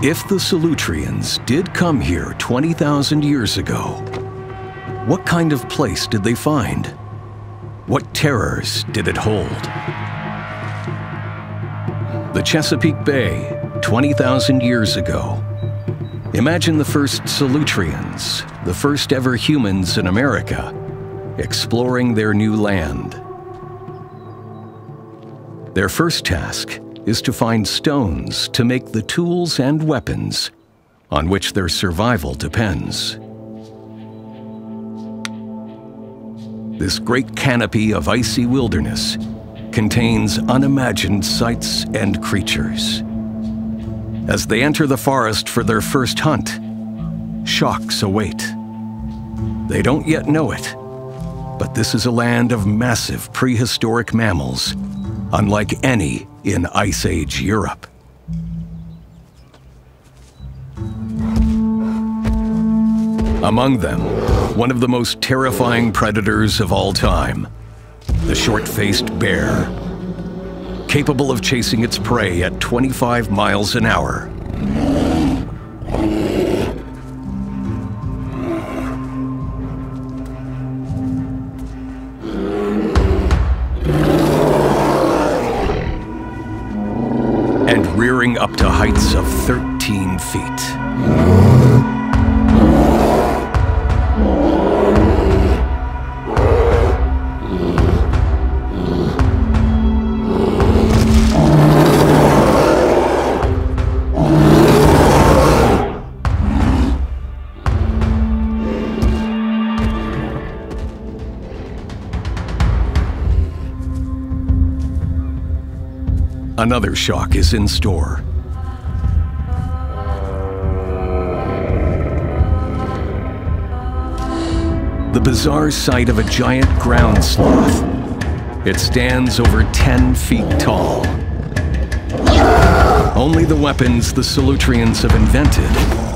If the Solutreans did come here 20,000 years ago, what kind of place did they find? What terrors did it hold? The Chesapeake Bay, 20,000 years ago. Imagine the first Solutreans, the first ever humans in America, exploring their new land. Their first task is to find stones to make the tools and weapons on which their survival depends. This great canopy of icy wilderness contains unimagined sights and creatures. As they enter the forest for their first hunt, shocks await. They don't yet know it, but this is a land of massive prehistoric mammals, unlike any in Ice Age Europe. Among them, one of the most terrifying predators of all time, the short-faced bear, capable of chasing its prey at 25 miles an hour. And rearing up to heights of 13 feet. Another shock is in store. The bizarre sight of a giant ground sloth. It stands over 10 feet tall. Only the weapons the Solutreans have invented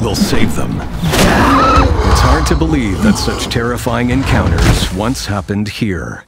will save them. It's hard to believe that such terrifying encounters once happened here.